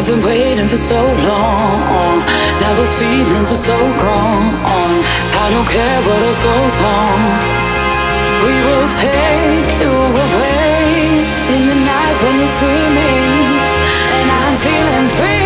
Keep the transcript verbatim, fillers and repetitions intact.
I've been waiting for so long. Now those feelings are so gone. I don't care what else goes on. We will take you away in the night when you see me, and I'm feeling free.